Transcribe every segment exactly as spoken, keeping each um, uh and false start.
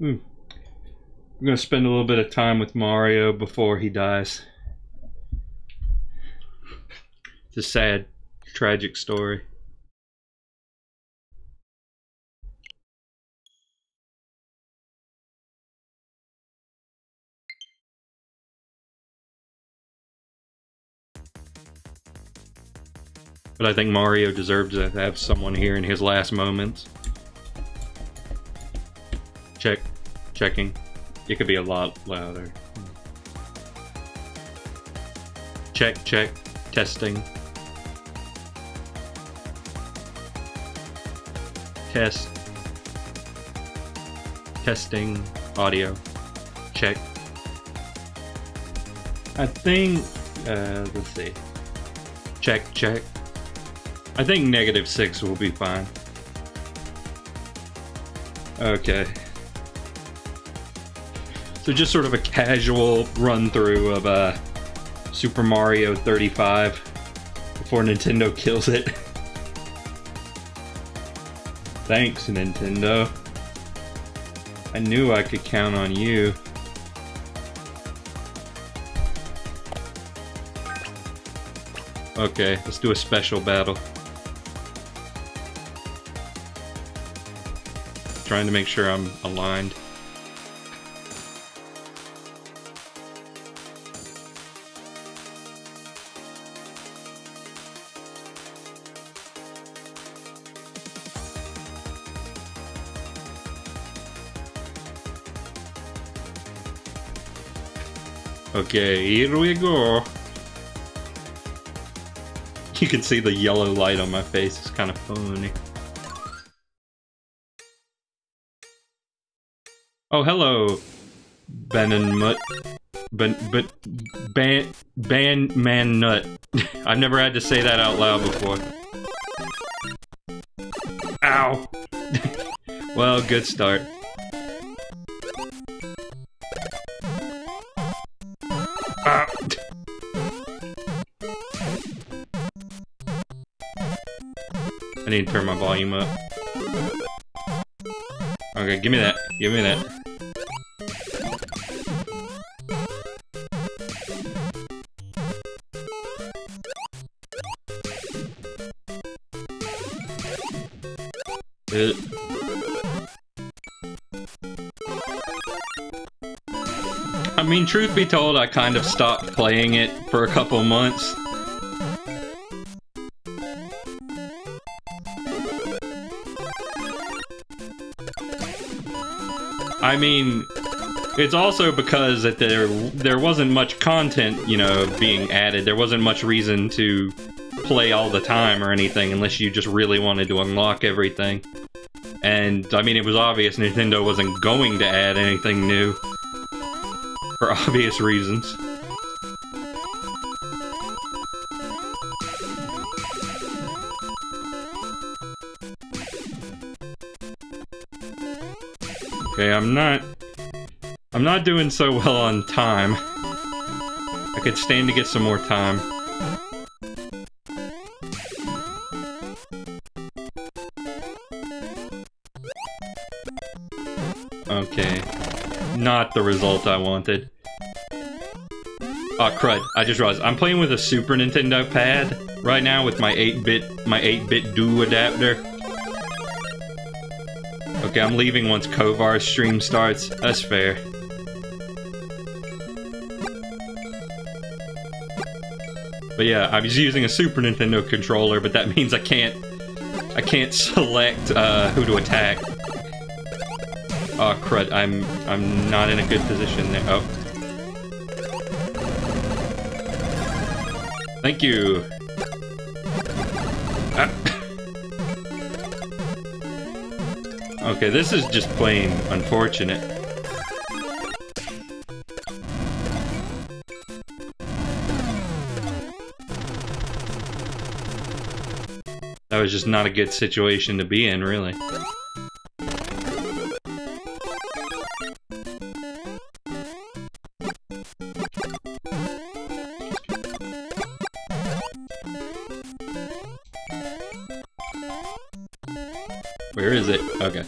I'm gonna spend a little bit of time with Mario before he dies. It's a sad, tragic story. But I think Mario deserves to have someone here in his last moments. Check, checking. It could be a lot louder. Check, check, testing. Test. Testing, audio. Check. I think, uh, let's see. Check, check. I think negative six will be fine. Okay. So just sort of a casual run-through of uh, Super Mario thirty-five before Nintendo kills it. Thanks, Nintendo. I knew I could count on you. Okay, let's do a special battle. Trying to make sure I'm aligned. Okay, here we go. You can see the yellow light on my face. It's kind of funny. Oh, hello, Ben and Mutt. Ben, Ben, Ban, Ban Man Nut. I've never had to say that out loud before. Ow. Well, good start. I need to turn my volume up. Okay, give me that. Give me that. I mean, truth be told, I kind of stopped playing it for a couple months. I mean, It's also because that there there wasn't much content, you know, being added. There wasn't much reason to play all the time or anything unless you just really wanted to unlock everything. And, I mean, it was obvious Nintendo wasn't going to add anything new. For obvious reasons. Okay, I'm not... I'm not doing so well on time. I could stand to get some more time. Okay. Not the result I wanted. Oh crud, I just realized I'm playing with a Super Nintendo pad right now with my eight bit my eight bit Duo adapter. Okay, I'm leaving once Kovar's stream starts. That's fair. But yeah, I was using a Super Nintendo controller, but that means I can't I can't select uh, who to attack. Oh crud, I'm I'm not in a good position there. Oh. Thank you. Ah. Okay, this is just plain unfortunate. That was just not a good situation to be in, really. Where is it? Okay.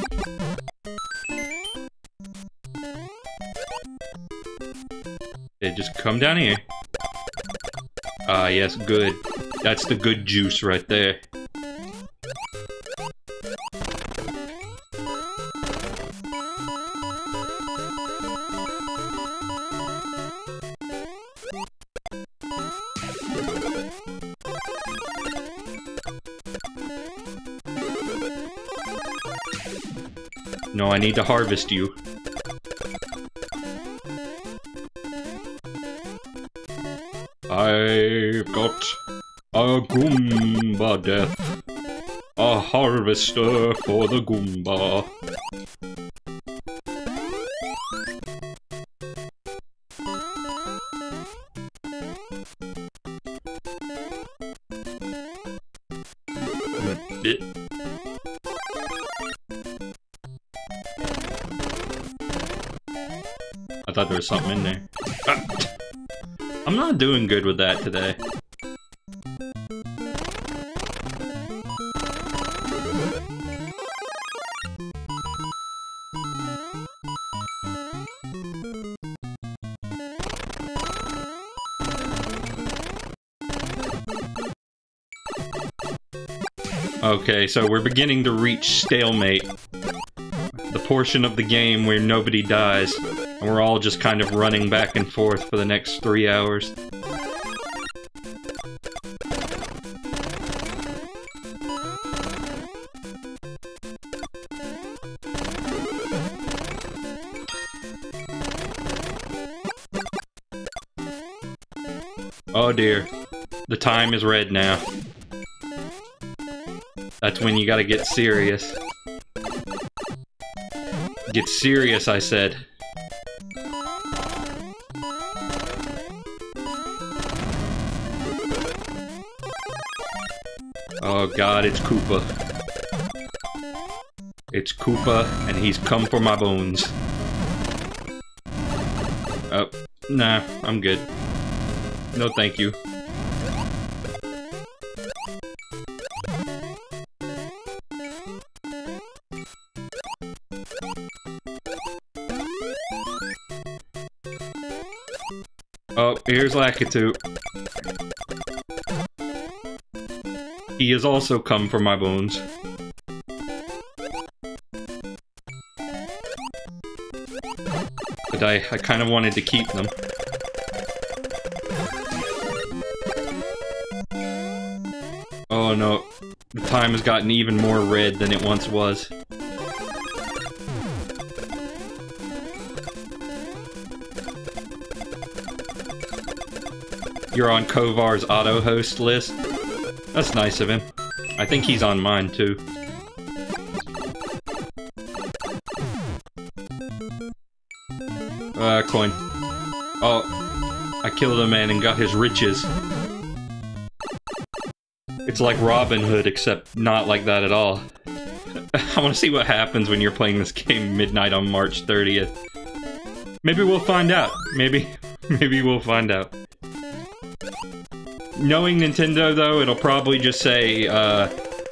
Okay, just come down here. Ah, yes, good. That's the good juice right there. No, I need to harvest you. I've got a Goomba death. A harvester for the Goomba. I thought there was something in there. Ah. I'm not doing good with that today. Okay, so we're beginning to reach stalemate. The portion of the game where nobody dies. And we're all just kind of running back and forth for the next three hours. Oh dear. The time is red now. That's when you gotta get serious. Get serious, I said. Oh god, it's Koopa. It's Koopa, and he's come for my bones. Oh, nah, I'm good. No thank you. Oh, here's Lakitu. He has also come for my bones. But I, I kind of wanted to keep them. Oh no, the time has gotten even more red than it once was. You're on Kovar's auto-host list. That's nice of him. I think he's on mine, too. Uh, coin. Oh, I killed a man and got his riches. It's like Robin Hood, except not like that at all. I want to see what happens when you're playing this game midnight on March thirtieth. Maybe we'll find out. Maybe, maybe we'll find out. Knowing Nintendo, though, it'll probably just say, uh,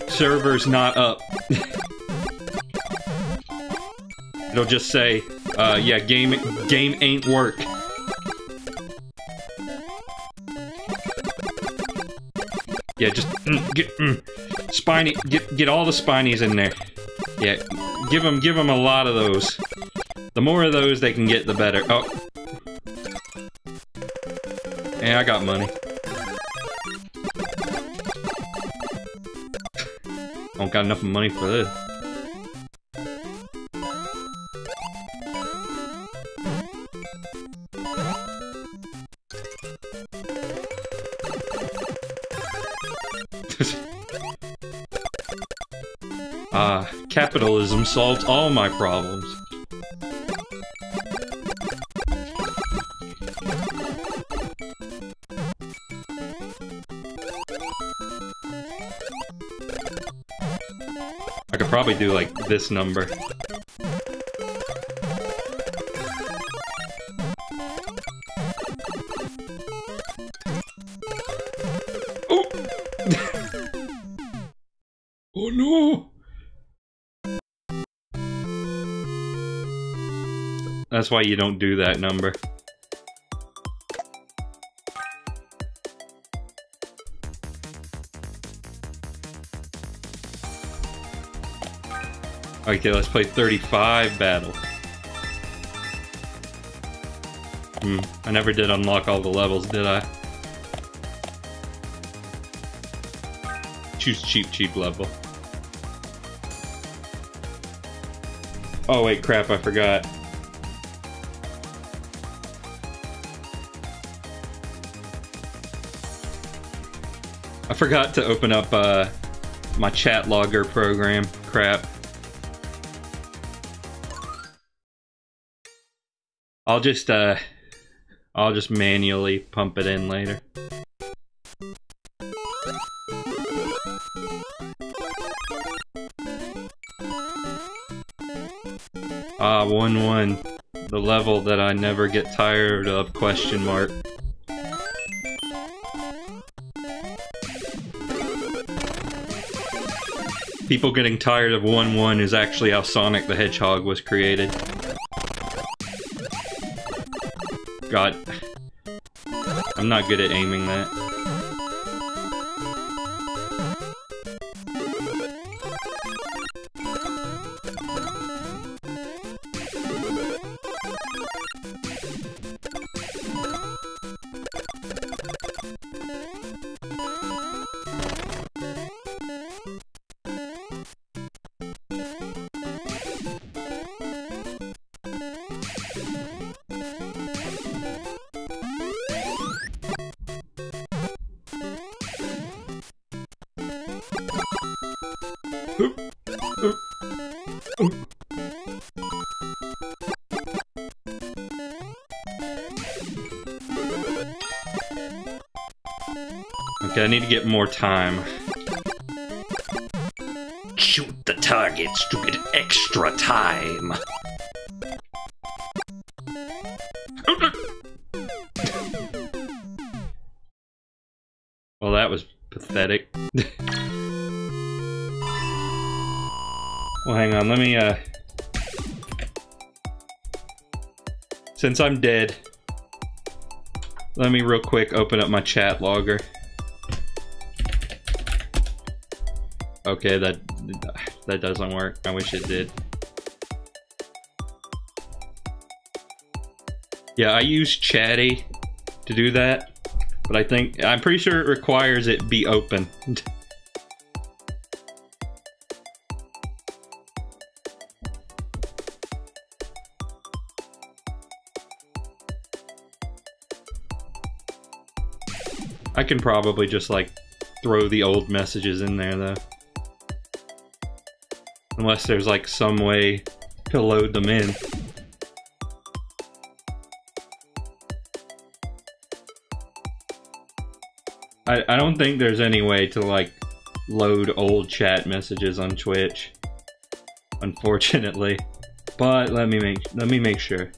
servers not up. It'll just say, uh, yeah, game, game ain't work. Yeah, just mm, get mm, spiny. Get get all the spinies in there. Yeah, give them give them a lot of those. The more of those they can get, the better. Oh, yeah, I got money. I don't got enough money for this. Ah, uh, capitalism solves all my problems. I could probably do like this number. That's why you don't do that number. Okay, let's play thirty-five battle. Hmm, I never did unlock all the levels, did I? Choose cheap, cheap level. Oh wait, crap, I forgot. I forgot to open up uh, my chat logger program. Crap. I'll just uh, I'll just manually pump it in later. Ah, one one, the level that I never get tired of? Question mark. People getting tired of one one is actually how Sonic the Hedgehog was created. God. I'm not good at aiming that. I need to get more time. Shoot the targets to get extra time. Well, that was pathetic. Well, hang on, let me, uh... since I'm dead, let me real quick open up my chat logger. Okay, that that doesn't work. I wish it did. Yeah, I use Chatty to do that, but I think I'm pretty sure it requires it be open. I can probably just like throw the old messages in there though. Unless there's like some way to load them in. I, I don't think there's any way to like load old chat messages on Twitch, unfortunately. But let me make let me make sure.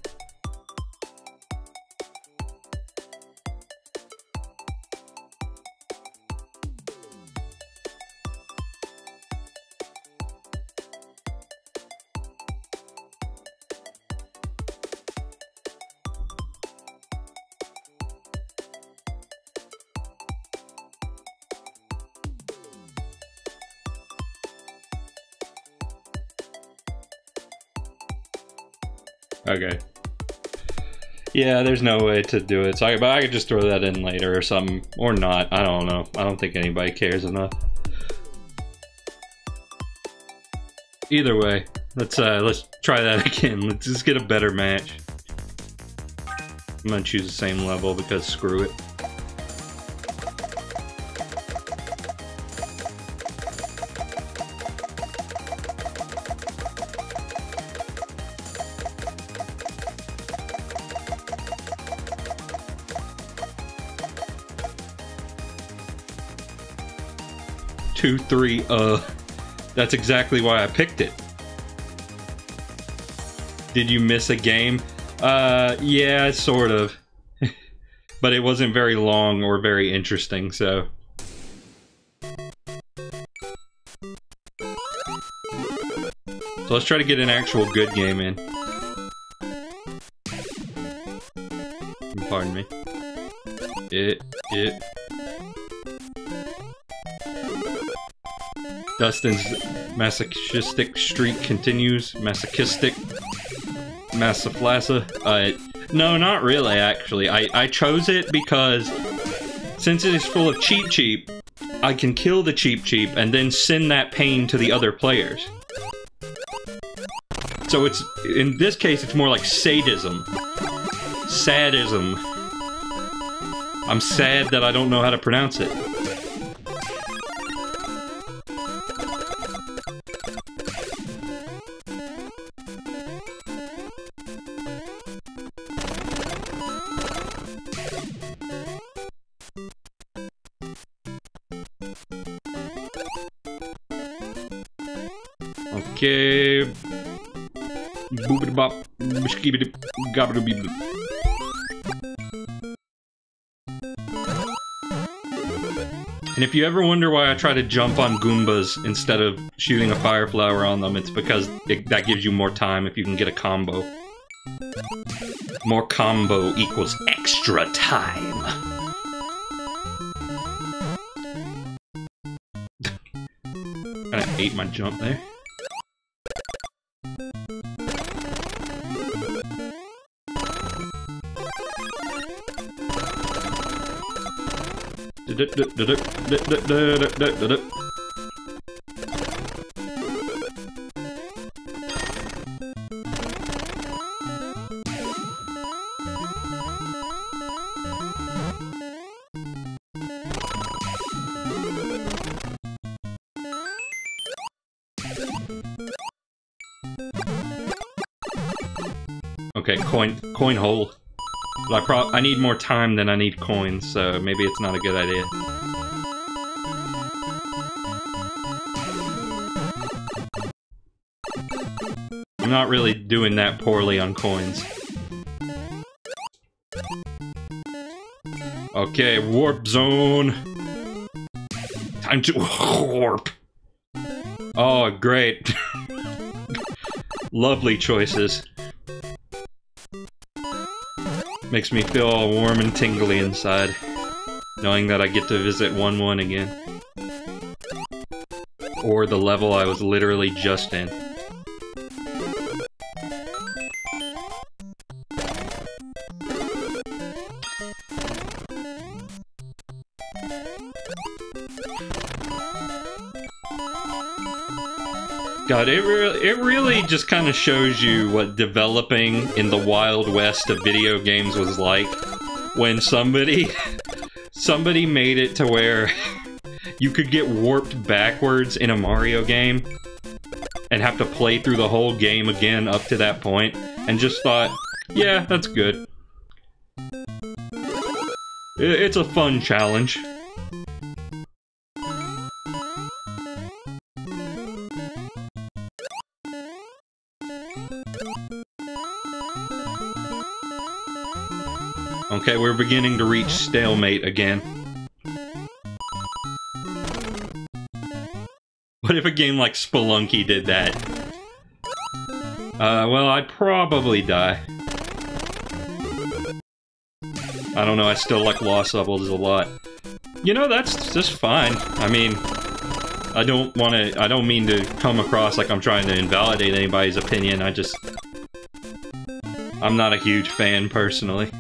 Okay. Yeah, there's no way to do it. So I, but I could just throw that in later or something. Or not. I don't know. I don't think anybody cares enough. Either way, let's uh, let's try that again. Let's just get a better match. I'm gonna choose the same level because screw it. Two, three, uh, that's exactly why I picked it. Did you miss a game? Uh, yeah, sort of. But it wasn't very long or very interesting, so. So let's try to get an actual good game in. Pardon me. It, it. Dustin's masochistic streak continues. Masochistic. Masaflasa. Uh, no, not really, actually. I, I chose it because since it is full of Cheep Cheep, I can kill the Cheep Cheep and then send that pain to the other players. So it's, in this case, it's more like sadism. Sadism. I'm sad that I don't know how to pronounce it. Okay. Boobity bop. Bishkibity. Gabbity. And if you ever wonder why I try to jump on Goombas instead of shooting a fire flower on them, it's because it, that gives you more time if you can get a combo. More combo equals extra time. I ate my jump there. Okay, coin coin hole. But I, pro I need more time than I need coins, so maybe it's not a good idea. I'm not really doing that poorly on coins. Okay, warp zone. Time to warp. Oh, great. Lovely choices. Makes me feel all warm and tingly inside, knowing that I get to visit one one again. Or the level I was literally just in. God, it, re it really just kind of shows you what developing in the Wild West of video games was like when somebody Somebody made it to where you could get warped backwards in a Mario game and have to play through the whole game again up to that point, and just thought, yeah, that's good. It's a fun challenge. Okay, we're beginning to reach stalemate again. What if a game like Spelunky did that? Uh, well, I'd probably die. I don't know, I still like Lost Levels a lot. You know, that's just fine. I mean, I don't want to, I don't mean to come across like I'm trying to invalidate anybody's opinion. I just, I'm not a huge fan personally.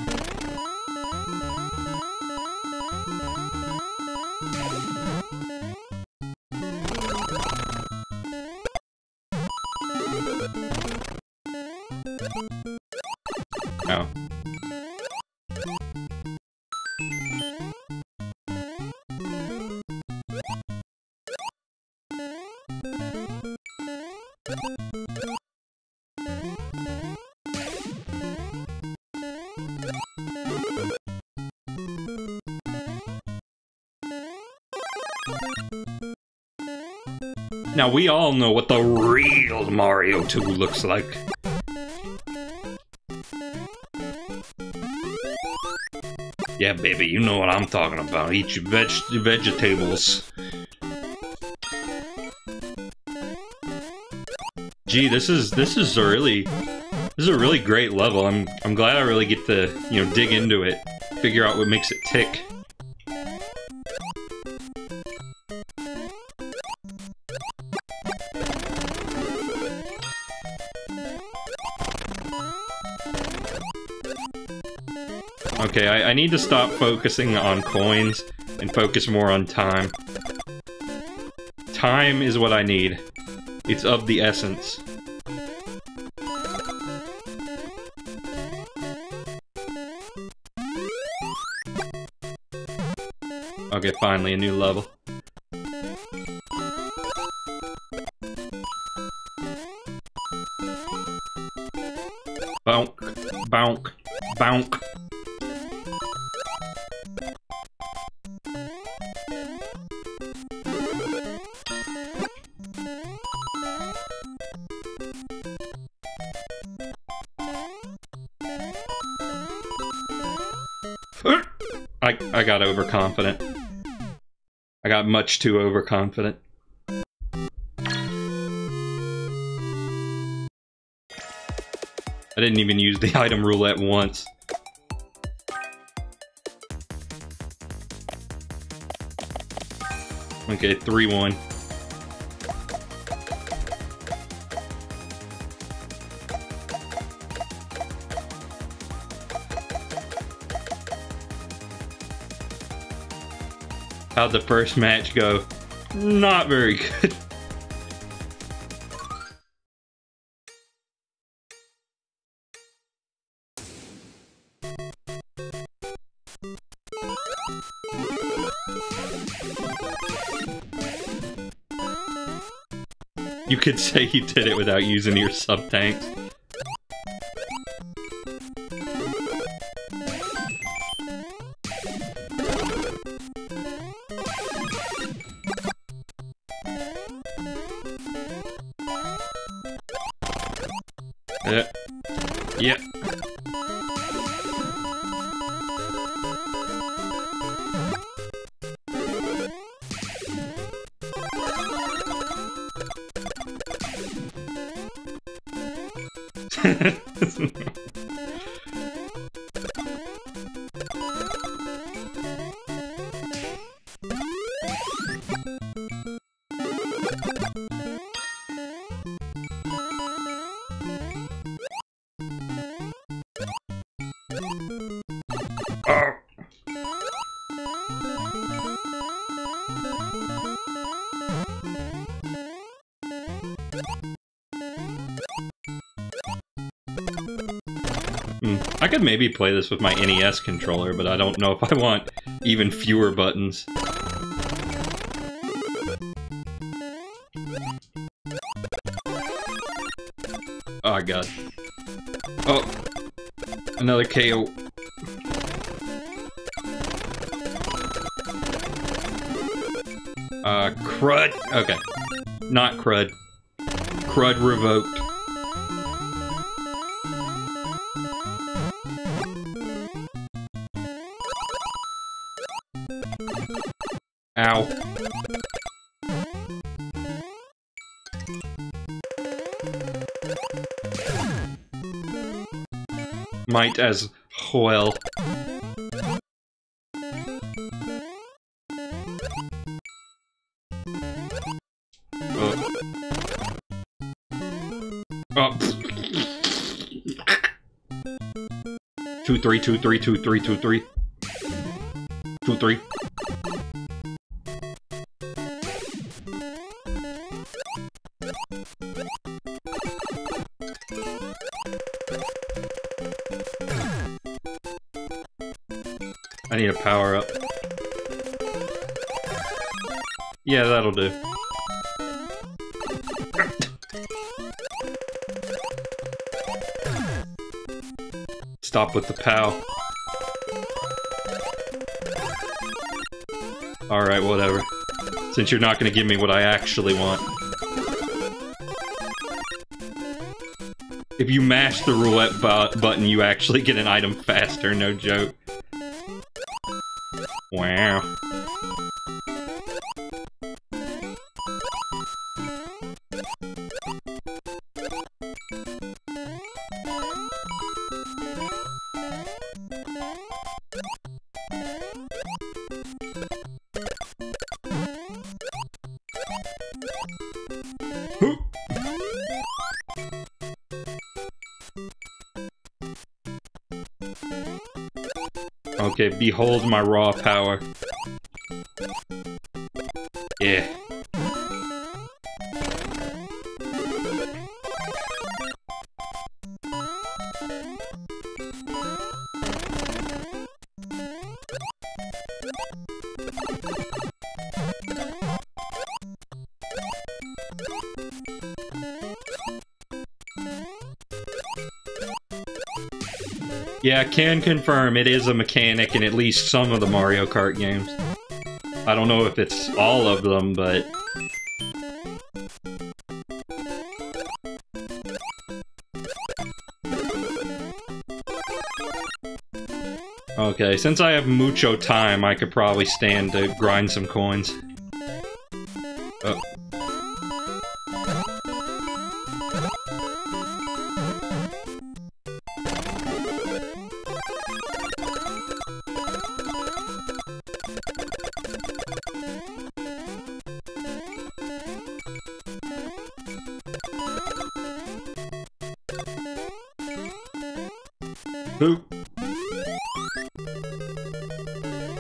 Now, we all know what the real Mario two looks like. Yeah, baby, you know what I'm talking about. Eat your veg vegetables. Gee, this is this is a really this is a really great level. I'm I'm glad I really get to, you know, dig into it, figure out what makes it tick. Okay, I, I need to stop focusing on coins and focus more on time. Time is what I need. It's of the essence. Okay, finally a new level. Bonk, bonk, bonk. I got overconfident. I got much too overconfident. I didn't even use the item roulette once. Okay, three one. How'd the first match go? Not very good. You could say you did it without using your sub tanks. Maybe play this with my N E S controller, but I don't know if I want even fewer buttons. Oh god. Oh! Another K O. Uh, crud! Okay. Not crud. Crud revoked. Ow. Might as well. Two three two three two three two three two three. I need a power up. Yeah, that'll do. Stop with the pow. Alright, whatever. Since you're not gonna give me what I actually want. If you mash the roulette bu- button, you actually get an item faster, no joke. Wow. Okay, behold my raw power. Yeah. Yeah, I can confirm it is a mechanic in at least some of the Mario Kart games. I don't know if it's all of them, but... Okay, since I have mucho time, I could probably stand to grind some coins. Oh.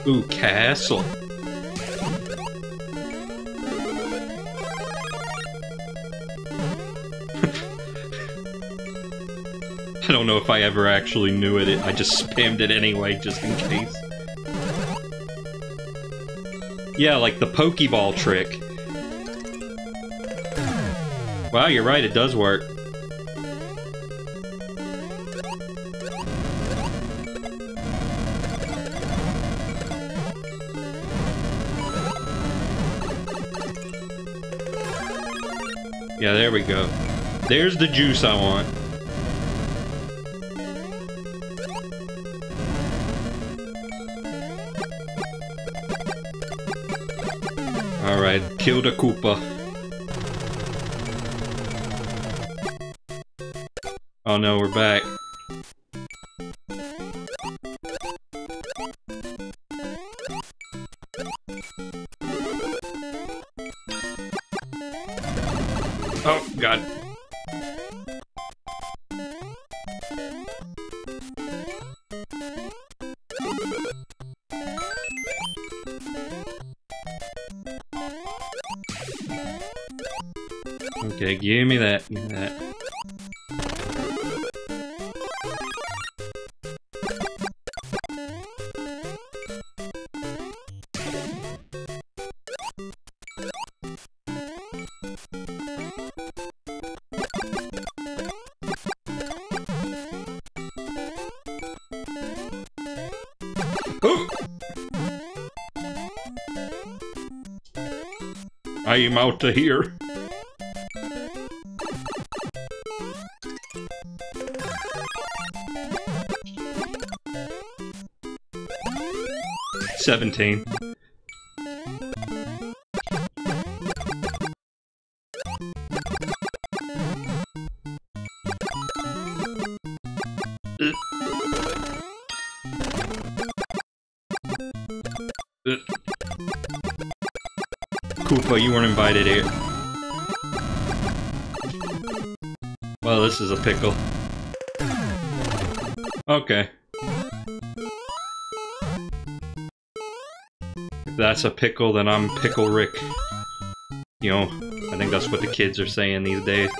Ooh, castle. I don't know if I ever actually knew it. I just spammed it anyway, just in case. Yeah, like the Pokéball trick. Wow, you're right, it does work. Yeah, there we go. There's the juice I want. Alright, kill the Koopa. Oh no, we're back. Oh, God. Okay, give me that, give me that. I am out to here. Seventeen. Koopa, you weren't invited here. Well, this is a pickle. Okay. If that's a pickle, then I'm Pickle Rick. You know, I think that's what the kids are saying these days.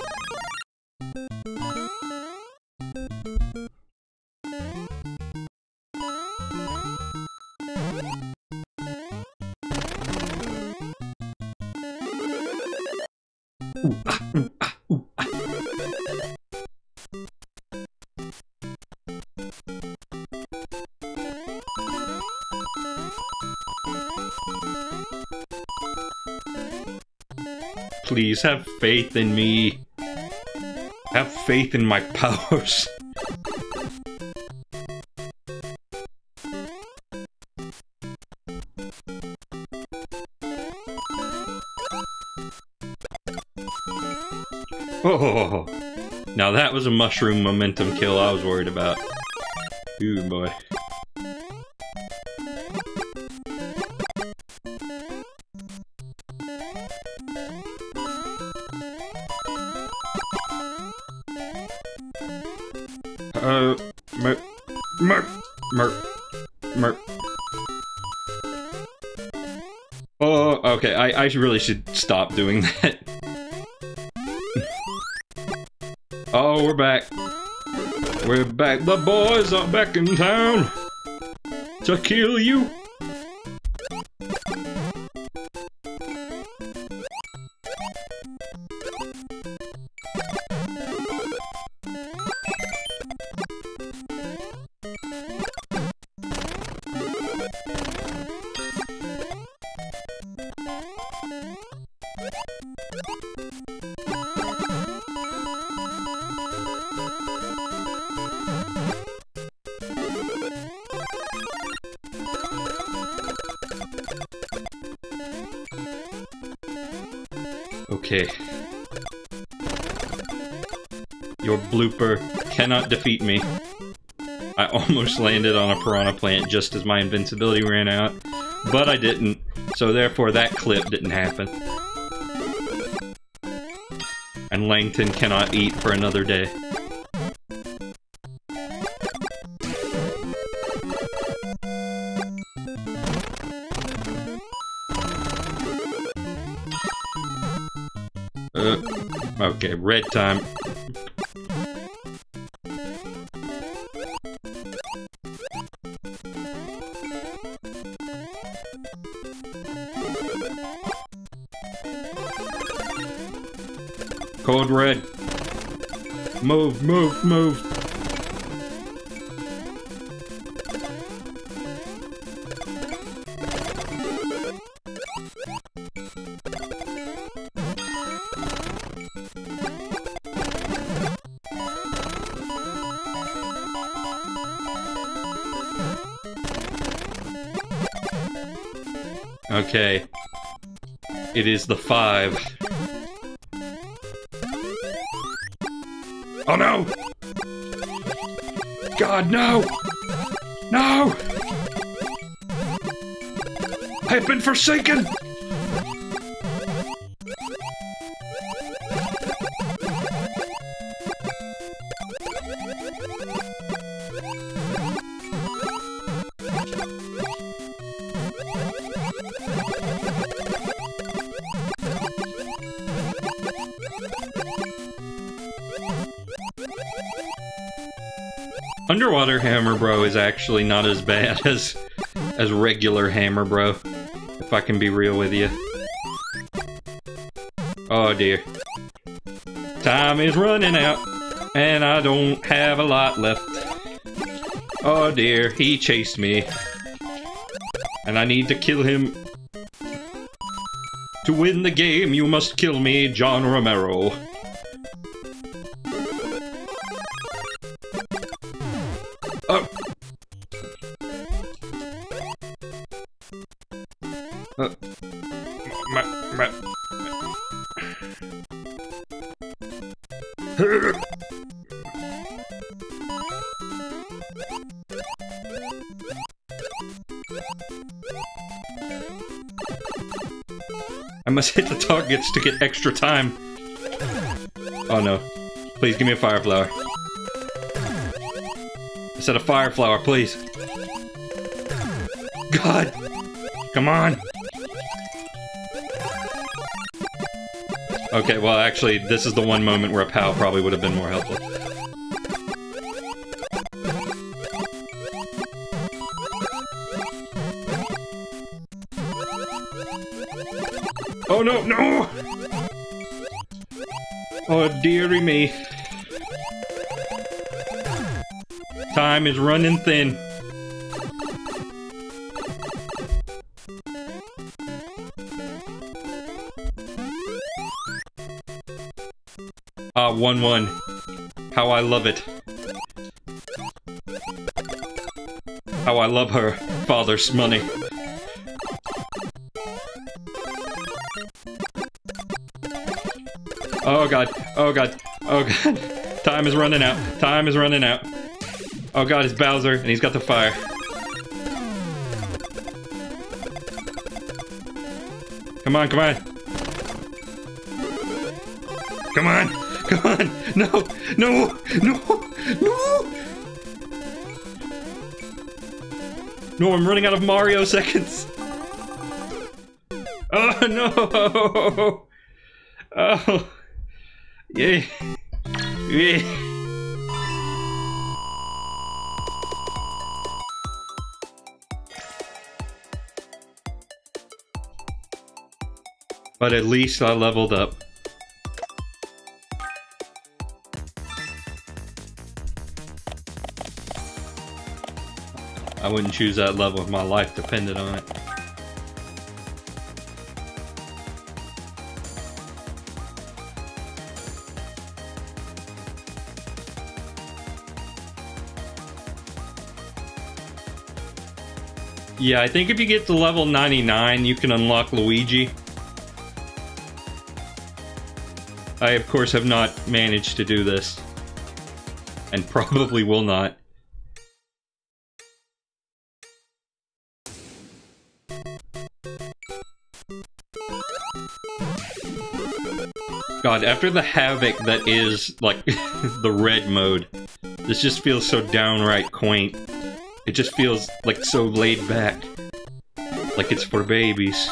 Please have faith in me. Have faith in my powers. Oh, now that was a mushroom momentum kill I was worried about. Ooh, boy. I really should stop doing that. Oh, we're back. We're back. The boys are back in town to kill you. Cannot defeat me. I almost landed on a piranha plant just as my invincibility ran out, but I didn't, so therefore that clip didn't happen. And Langton cannot eat for another day. Uh, okay, red time. Code red. Move, move, move. Okay. It is the five. Oh no! God, no! No! I have been forsaken! Underwater Hammer Bro is actually not as bad as as regular Hammer Bro, if I can be real with you. Oh dear. Time is running out, and I don't have a lot left. Oh dear, he chased me. and I need to kill him. To win the game, you must kill me, John Romero. Oh. Uh. My, my, my. I must hit the targets to get extra time. Oh no. Please give me a fire flower. I said a fire flower, please. God! Come on! Okay, well actually, this is the one moment where a POW probably would have been more helpful. Oh no, no! Oh dearie me. Time is running thin. Ah, one one. How I love it. How I love her, father's money. Oh god, oh god, oh god. Time is running out, time is running out. Oh god, it's Bowser, and he's got the fire. Come on, come on. Come on, come on. No, no, no, no. No, I'm running out of Mario seconds. Oh no. Oh. Yeah. Yeah. But at least I leveled up. I wouldn't choose that level if my life depended on it. Yeah, I think if you get to level ninety-nine, you can unlock Luigi. I, of course, have not managed to do this. And probably will not. God, after the havoc that is, like, the red mode, this just feels so downright quaint. It just feels, like, so laid back. Like it's for babies.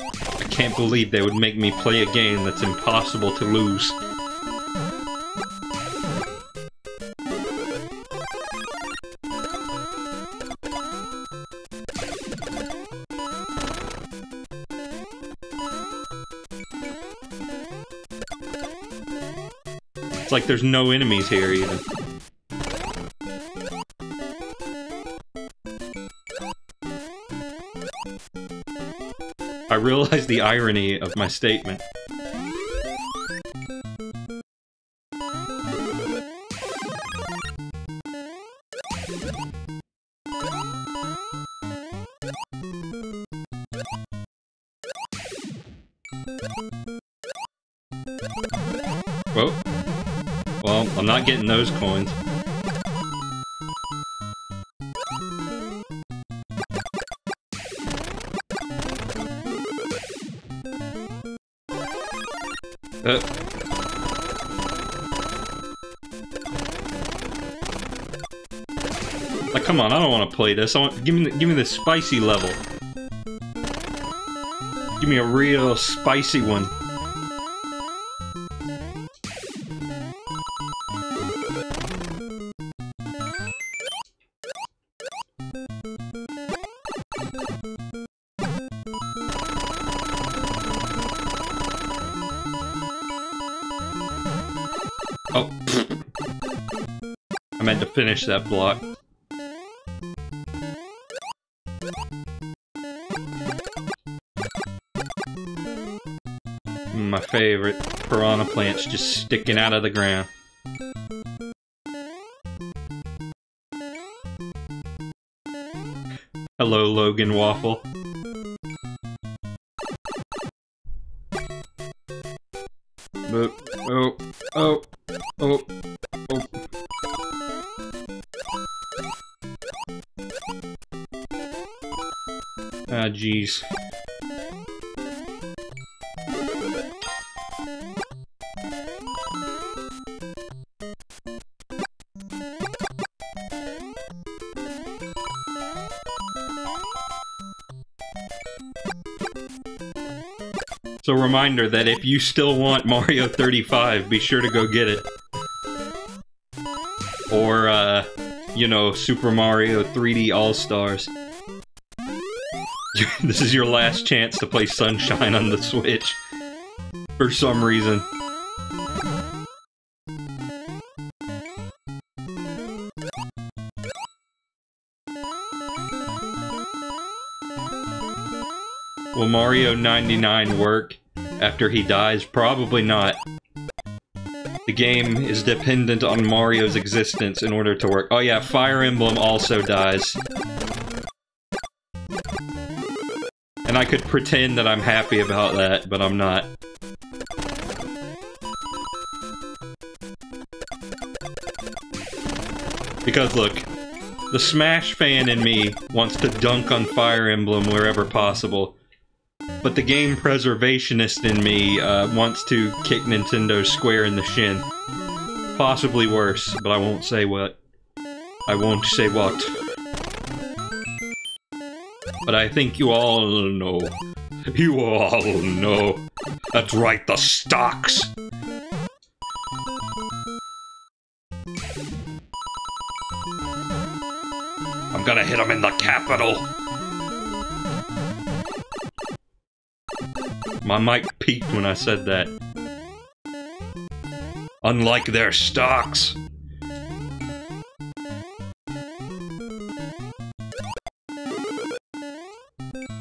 I can't believe they would make me play a game that's impossible to lose. It's like there's no enemies here, even. I realize the irony of my statement. Not getting those coins. Uh. Like, come on! I don't want to play this. I want give me the, give me the spicy level. Give me a real spicy one. Oh. I meant to finish that block. My favorite piranha plants just sticking out of the ground. Hello, Logan Waffle. Oh, oh, oh, oh, oh. Ah, jeez. So reminder that if you still want Mario thirty-five, be sure to go get it. Or, uh, you know, Super Mario three D All-Stars. This is your last chance to play Sunshine on the Switch. For some reason. Will Mario ninety-nine work after he dies? Probably not. The game is dependent on Mario's existence in order to work. Oh yeah, Fire Emblem also dies. And I could pretend that I'm happy about that, but I'm not. Because look, the Smash fan in me wants to dunk on Fire Emblem wherever possible. But the game preservationist in me uh, wants to kick Nintendo square in the shin. Possibly worse, but I won't say what. I won't say what. But I think you all know. You all know. That's right, the stocks! I'm gonna hit him in the capital! My mic peaked when I said that. Unlike their stocks.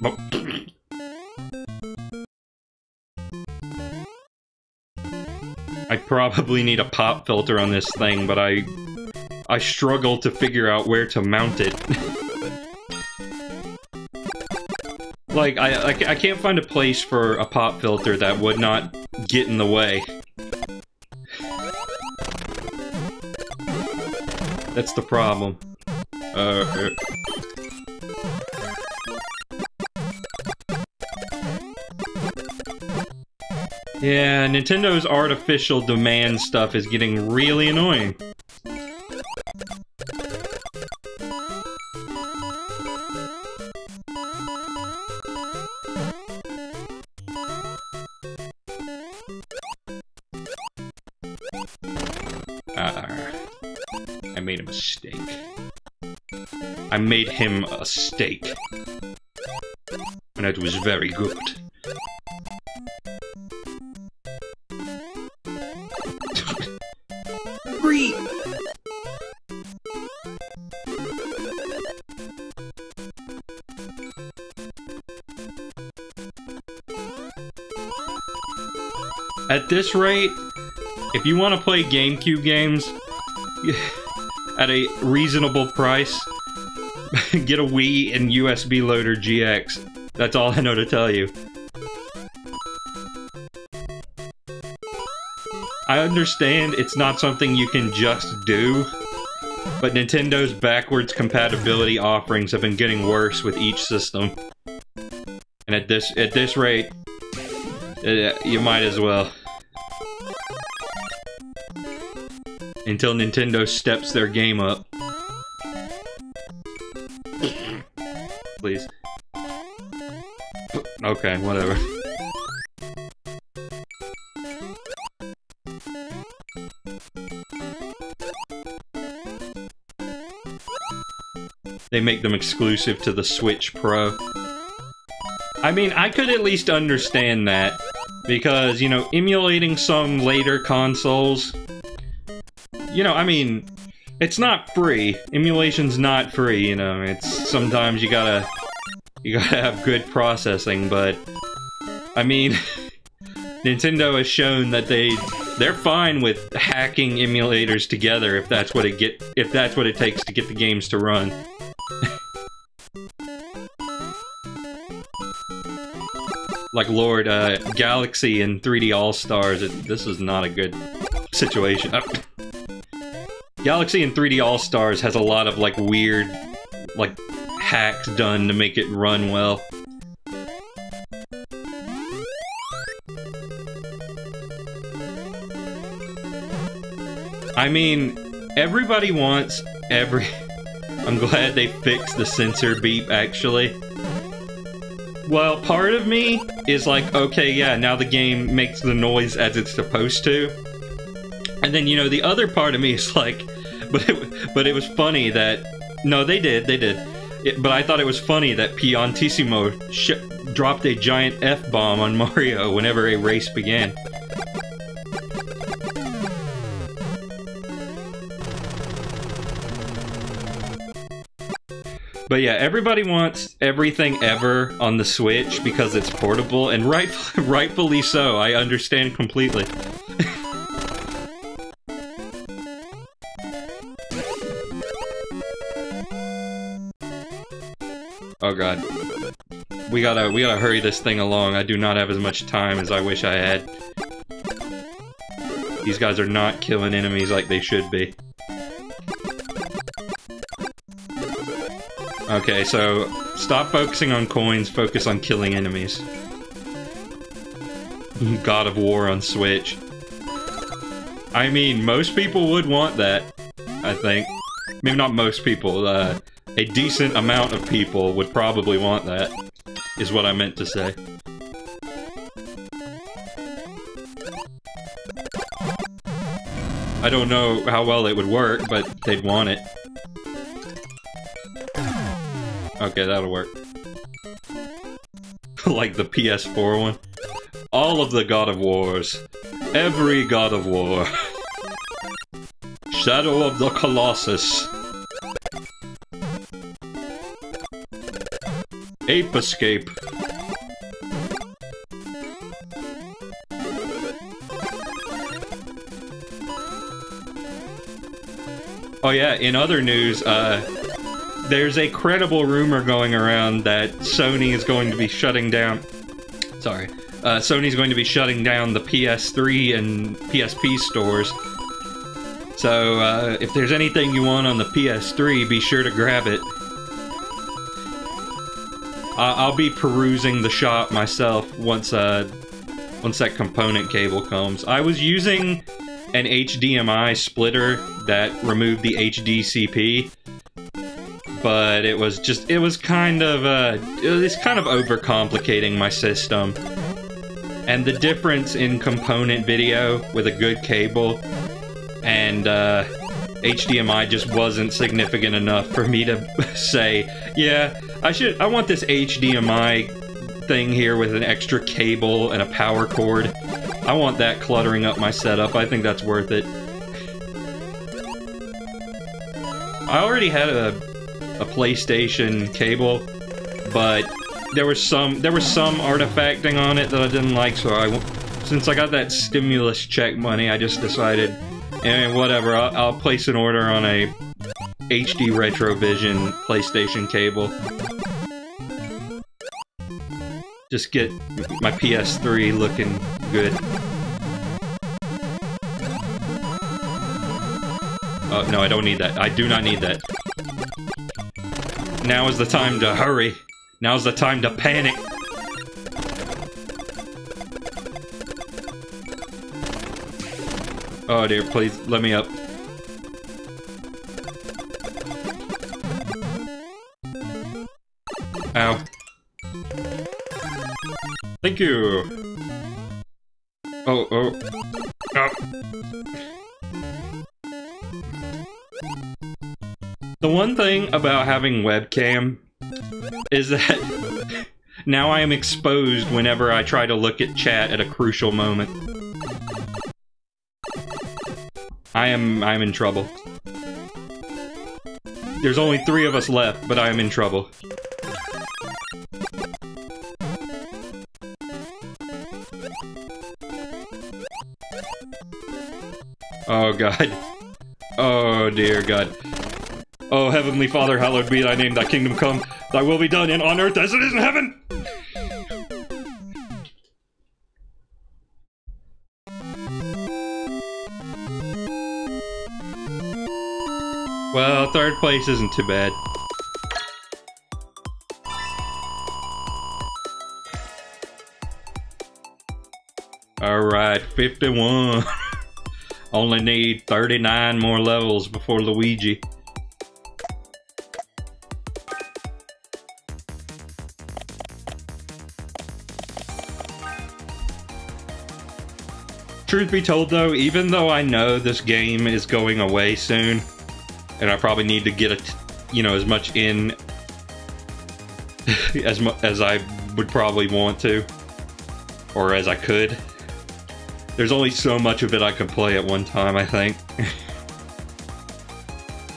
Oh. I probably need a pop filter on this thing, but I... I struggle to figure out where to mount it. Like, I, I, I can't find a place for a pop filter that would not get in the way. That's the problem. Uh, yeah, Nintendo's artificial demand stuff is getting really annoying. I made him a steak, and it was very good. Free. At this rate, if you want to play GameCube games at a reasonable price, get a Wii and U S B Loader G X. That's all I know to tell you. I understand it's not something you can just do, but Nintendo's backwards compatibility offerings have been getting worse with each system. And at this at this rate, uh, you might as well. Until Nintendo steps their game up. Please. Okay, whatever. They make them exclusive to the Switch Pro. I mean, I could at least understand that, because, you know, emulating some later consoles you know, I mean, it's not free. Emulation's not free, you know, it's sometimes you gotta you gotta have good processing, but I mean Nintendo has shown that they they're fine with hacking emulators together if that's what it get if that's what it takes to get the games to run. Like, Lord, uh, Galaxy and three D All-Stars, it, this is not a good situation. Oh. Galaxy and three D All-Stars has a lot of, like, weird, like, hacks done to make it run well. I mean, everybody wants every... I'm glad they fixed the sensor beep, actually. Well, part of me is like, okay, yeah, now the game makes the noise as it's supposed to. And then, you know, the other part of me is like, but it, but it was funny that, no, they did, they did. It, but I thought it was funny that Piantissimo sh dropped a giant F-bomb on Mario whenever a race began. But yeah, everybody wants everything ever on the Switch because it's portable, and right, rightfully so, I understand completely. Oh god. We gotta, we gotta hurry this thing along. I do not have as much time as I wish I had. These guys are not killing enemies like they should be. Okay, so stop focusing on coins, focus on killing enemies. God of War on Switch. I mean, most people would want that, I think. Maybe not most people, uh, a decent amount of people would probably want that, is what I meant to say. I don't know how well it would work, but they'd want it. Okay, that'll work. Like the P S four one. All of the God of Wars. Every God of War. Shadow of the Colossus. Ape Escape. Oh yeah, in other news, uh... there's a credible rumor going around that Sony is going to be shutting down... Sorry. Uh, Sony's going to be shutting down the P S three and P S P stores. So, uh, if there's anything you want on the P S three, be sure to grab it. I I'll be perusing the shop myself once, uh, once that component cable comes. I was using an H D M I splitter that removed the H D C P. But it was just, it was kind of, uh, it's kind of overcomplicating my system. And the difference in component video with a good cable and uh, H D M I just wasn't significant enough for me to say, yeah, I should, I want this H D M I thing here with an extra cable and a power cord. I want that cluttering up my setup. I think that's worth it. I already had a... a PlayStation cable, but there was some there was some artifacting on it that I didn't like, so I since I got that stimulus check money, I just decided, eh, whatever, I'll, I'll place an order on a H D Retrovision PlayStation cable. Just get my P S three looking good. Oh, no, I don't need that. I do not need that. Now is the time to hurry. Now's the time to panic. Oh dear, please, let me up. Ow. Thank you. Oh, oh. Oh. The one thing about having webcam is that now I am exposed whenever I try to look at chat at a crucial moment. I am I'm in trouble. There's only three of us left, but I am in trouble. Oh God. Oh dear God. Oh Heavenly Father, hallowed be thy name, thy kingdom come, thy will be done in on earth as it is in heaven! Well, third place isn't too bad. Alright, fifty-one. Only need thirty-nine more levels before Luigi. Truth be told though, even though I know this game is going away soon, and I probably need to get it, you know, as much in as mu as I would probably want to, or as I could. There's only so much of it I can play at one time, I think.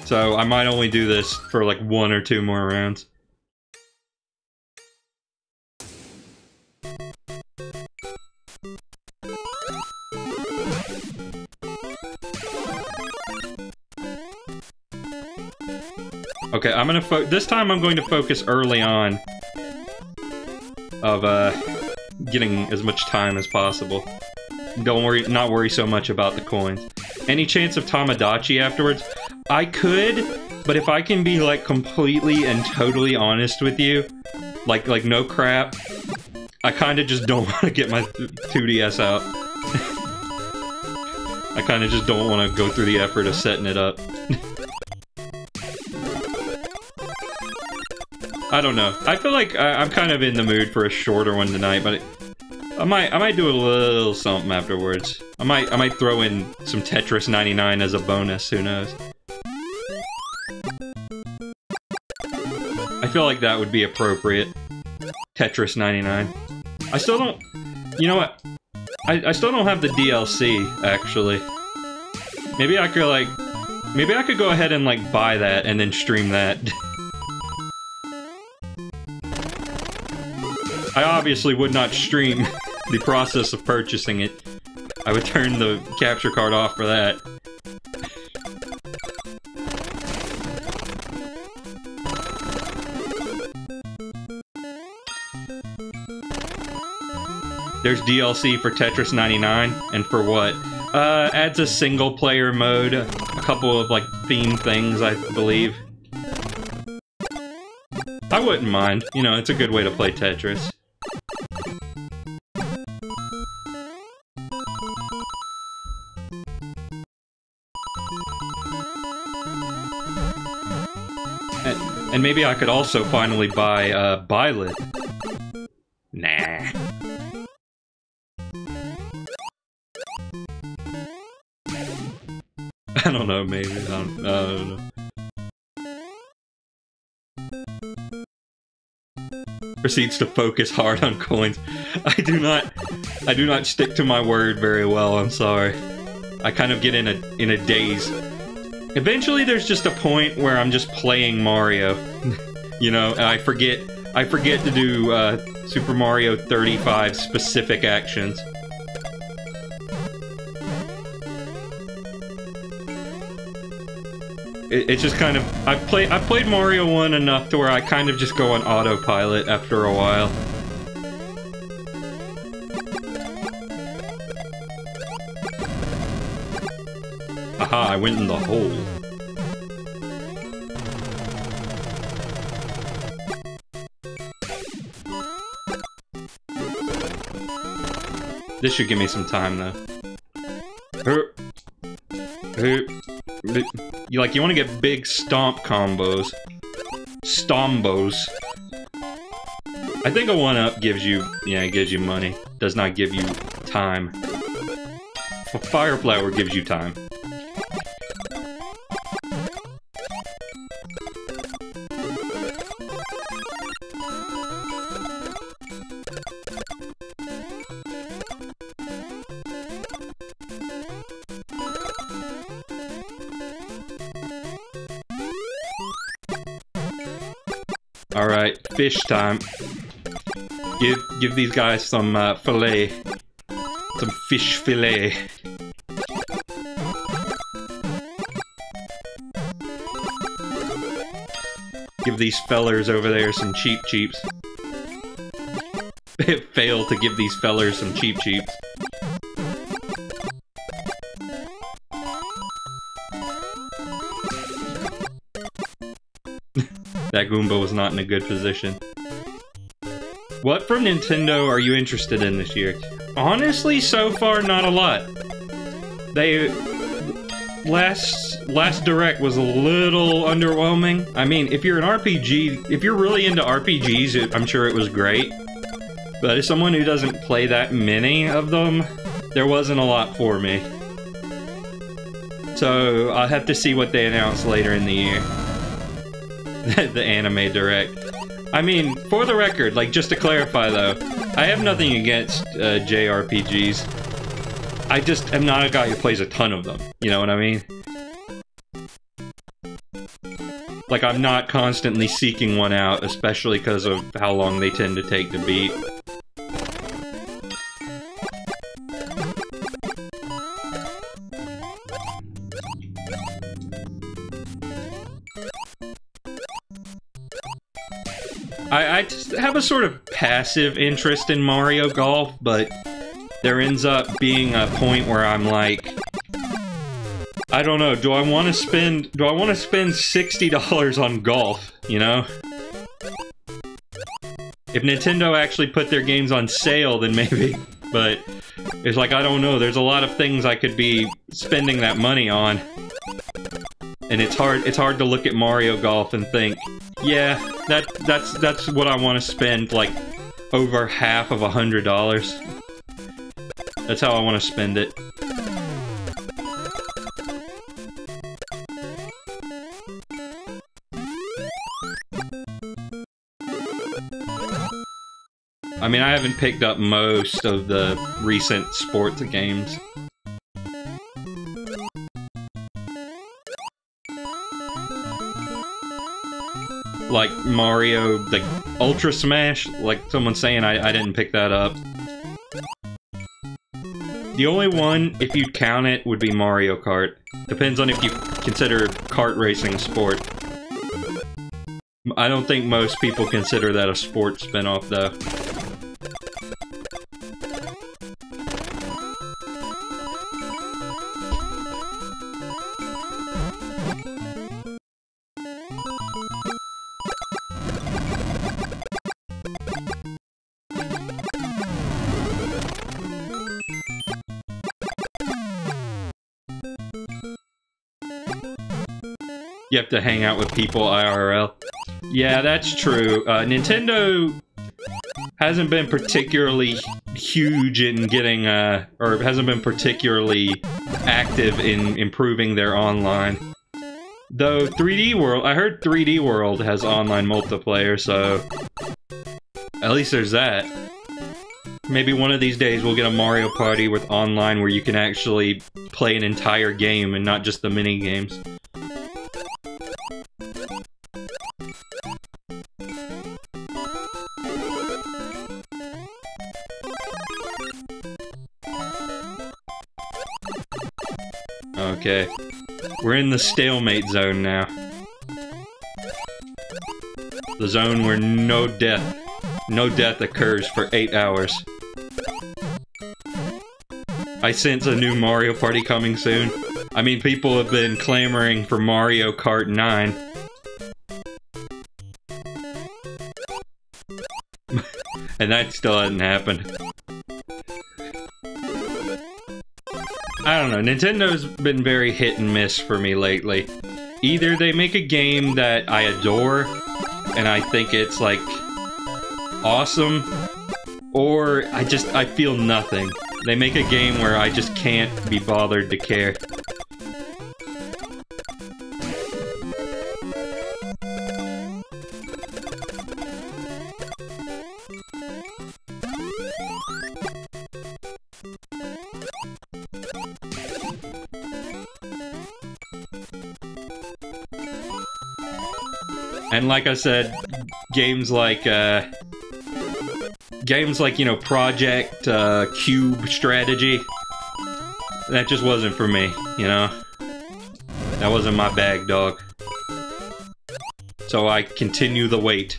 So I might only do this for like one or two more rounds. Okay, I'm gonna fo- this time I'm going to focus early on of, uh, getting as much time as possible. Don't worry, not worry so much about the coins. Any chance of Tamagotchi afterwards? I could, but if I can be, like, completely and totally honest with you, like, like, no crap, I kinda just don't wanna get my two D S out. I kinda just don't wanna go through the effort of setting it up. I don't know. I feel like I, I'm kind of in the mood for a shorter one tonight, but it, I might I might do a little something afterwards. I might I might throw in some Tetris ninety-nine as a bonus. Who knows? I feel like that would be appropriate. Tetris ninety-nine. I still don't. You know what? I I still don't have the D L C actually. Maybe I could like. Maybe I could go ahead and like buy that and then stream that. I obviously would not stream the process of purchasing it. I would turn the capture card off for that. There's D L C for Tetris ninety-nine, and for what? Uh, adds a single player mode, a couple of like theme things, I believe. I wouldn't mind. You know, it's a good way to play Tetris. And maybe I could also finally buy, uh, Byleth. Nah. I don't know, maybe. I don't, I don't know. Proceeds to focus hard on coins. I do not... I do not stick to my word very well, I'm sorry. I kind of get in a, in a daze. Eventually there's just a point where I'm just playing Mario. You know, and I forget... I forget to do, uh, Super Mario thirty-five specific actions. It, it's just kind of... I've, play, I've played Mario one enough to where I kind of just go on autopilot after a while. Aha, I went in the hole. This should give me some time, though. You like, you want to get big stomp combos. Stombos. I think a one-up gives you... Yeah, it gives you money. Does not give you time. Fireflower gives you time. Alright, fish time. Give, give these guys some uh, fillet. Some fish fillet. Give these fellers over there some cheap cheeps. It failed to give these fellers some cheap cheeps. That Goomba was not in a good position. What from Nintendo are you interested in this year? Honestly, so far, not a lot. They... Last... Last Direct was a little underwhelming. I mean, if you're an R P G... If you're really into R P Gs, it, I'm sure it was great. But as someone who doesn't play that many of them, there wasn't a lot for me. So, I'll have to see what they announce later in the year. The anime direct. I mean, for the record, like, just to clarify though, I have nothing against uh, J R P Gs. I just am not a guy who plays a ton of them, you know what I mean? Like, I'm not constantly seeking one out, especially because of how long they tend to take to beat. I, I just have a sort of passive interest in Mario Golf, but there ends up being a point where I'm like, I don't know, do I want to spend, do I want to spend sixty dollars on golf, you know? If Nintendo actually put their games on sale, then maybe, but it's like, I don't know, there's a lot of things I could be spending that money on, and it's hard, it's hard to look at Mario Golf and think, yeah, that that's that's what I want to spend, like, over half of a hundred dollars. That's how I want to spend it. I mean, I haven't picked up most of the recent sports games. Like Mario, like Ultra Smash, like someone's saying I, I didn't pick that up. The only one, if you count it, would be Mario Kart. Depends on if you consider kart racing a sport. I don't think most people consider that a sport spinoff, though. You have to hang out with people I R L. Yeah, that's true. Uh, Nintendo hasn't been particularly huge in getting, uh, or hasn't been particularly active in improving their online. Though three D World, I heard three D World has online multiplayer, so at least there's that. Maybe one of these days we'll get a Mario Party with online where you can actually play an entire game and not just the mini games. Okay, we're in the stalemate zone now. The zone where no death, no death occurs for eight hours. I sense a new Mario Party coming soon. I mean, people have been clamoring for Mario Kart nine. And that still hasn't happened. I don't know, Nintendo's been very hit and miss for me lately. Either they make a game that I adore, and I think it's, like, awesome, or I just, I feel nothing. They make a game where I just can't be bothered to care. And like I said, games like uh, games like you know Project uh, Cube Strategy. That just wasn't for me, you know. That wasn't my bag, dog. So I continue the wait.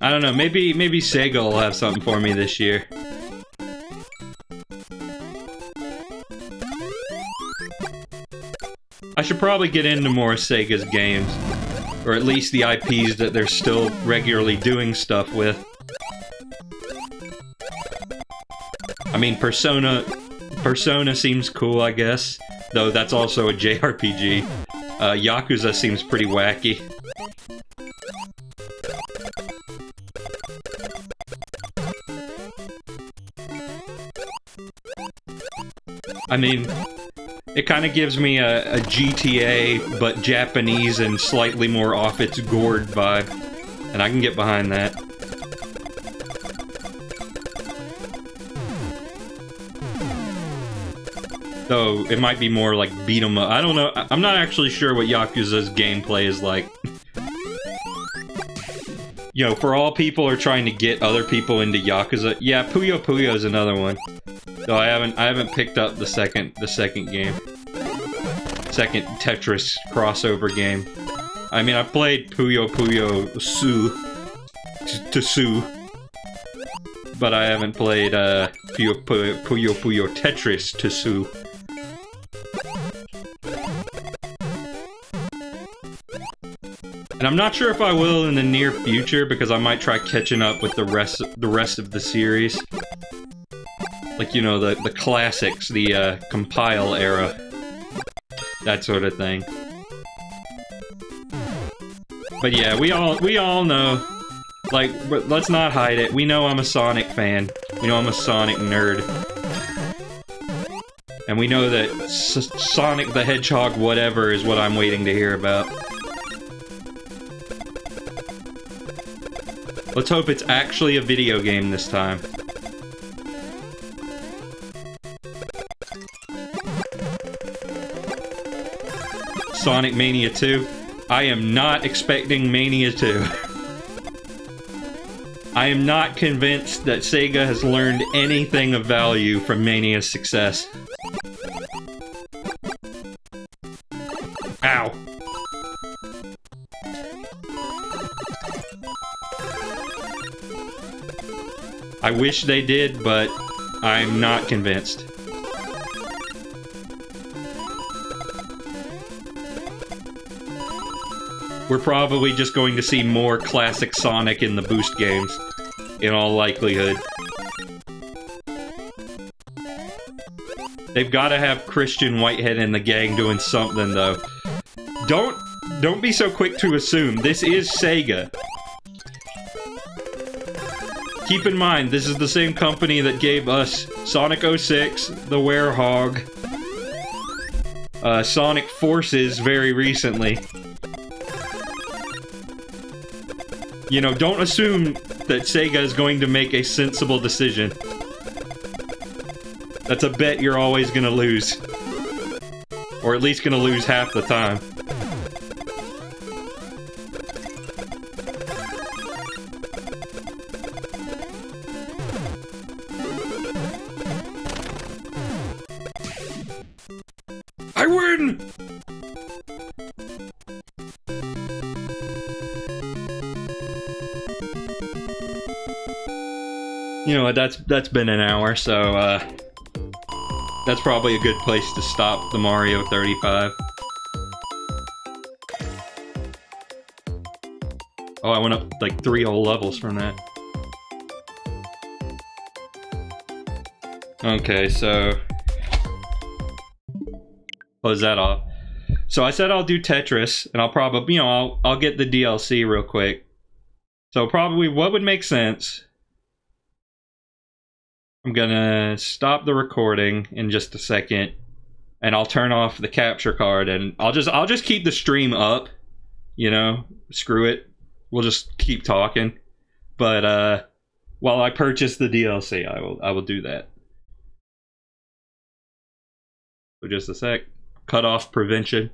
I don't know. Maybe maybe Sega will have something for me this year. I should probably get into more Sega's games, or at least the I Ps that they're still regularly doing stuff with. I mean, Persona, Persona seems cool, I guess, though that's also a J R P G. Uh, Yakuza seems pretty wacky. I mean, it kind of gives me a, a G T A, but Japanese and slightly more off its gourd vibe. And I can get behind that. Though, it might be more like beat 'em up. I don't know. I'm not actually sure what Yakuza's gameplay is like. You know, for all people are trying to get other people into Yakuza. Yeah, Puyo Puyo's another one. So I haven't I haven't picked up the second the second game. Second Tetris crossover game. I mean, I played Puyo Puyo Su to Su. But I haven't played uh Puyo Puyo Puyo, Puyo Tetris to Su. And I'm not sure if I will in the near future because I might try catching up with the rest the rest of the series. Like, you know, the, the classics, the uh, compile era, that sort of thing. But yeah, we all we all know, like, let's not hide it. We know I'm a Sonic fan. We know I'm a Sonic nerd. And we know that S- Sonic the Hedgehog whatever is what I'm waiting to hear about. Let's hope it's actually a video game this time. Sonic Mania two. I am not expecting Mania two. I am not convinced that Sega has learned anything of value from Mania's success. Ow. I wish they did, but I'm not convinced. We're probably just going to see more classic Sonic in the Boost games, in all likelihood. They've got to have Christian Whitehead and the gang doing something, though. Don't, don't be so quick to assume. This is Sega. Keep in mind, this is the same company that gave us Sonic oh six, The Werehog, uh, Sonic Forces very recently. You know, don't assume that Sega is going to make a sensible decision. That's a bet you're always going to lose. Or at least going to lose half the time. I win! You know, that's that's been an hour, so uh, that's probably a good place to stop the Mario thirty-five. Oh, I went up like three whole levels from that. Okay, so close that off. So I said I'll do Tetris, and I'll probably, you know, I'll I'll get the D L C real quick. So probably what would make sense. I'm gonna stop the recording in just a second, and I'll turn off the capture card, and I'll just I'll just keep the stream up, you know. Screw it, we'll just keep talking. But uh, while I purchase the D L C, I will I will do that. So just a sec. Cut off prevention.